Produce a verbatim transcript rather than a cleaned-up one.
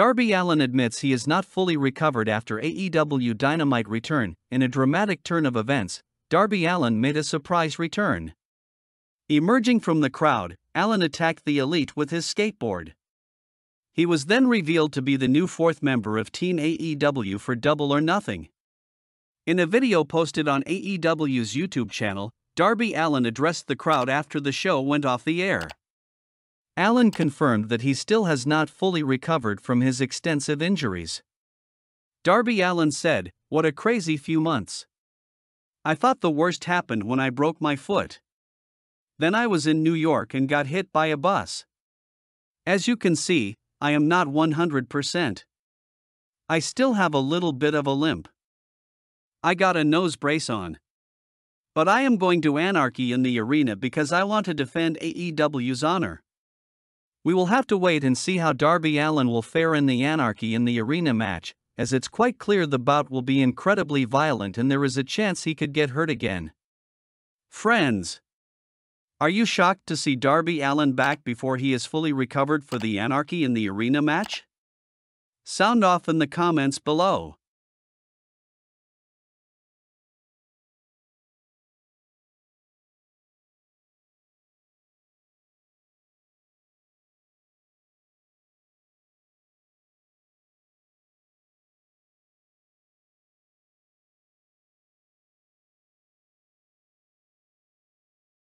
Darby Allin admits he is not fully recovered after A E W Dynamite return. In a dramatic turn of events, Darby Allin made a surprise return. Emerging from the crowd, Allin attacked the Elite with his skateboard. He was then revealed to be the new fourth member of Team A E W for Double or Nothing. In a video posted on A E W's YouTube channel, Darby Allin addressed the crowd after the show went off the air. Allin confirmed that he still has not fully recovered from his extensive injuries. Darby Allin said, "What a crazy few months. I thought the worst happened when I broke my foot. Then I was in New York and got hit by a bus. As you can see, I am not one hundred percent. I still have a little bit of a limp. I got a nose brace on. But I am going to Anarchy in the Arena because I want to defend A E W's honor." We will have to wait and see how Darby Allin will fare in the Anarchy in the Arena match, as it's quite clear the bout will be incredibly violent and there is a chance he could get hurt again. Friends, are you shocked to see Darby Allin back before he is fully recovered for the Anarchy in the Arena match? Sound off in the comments below.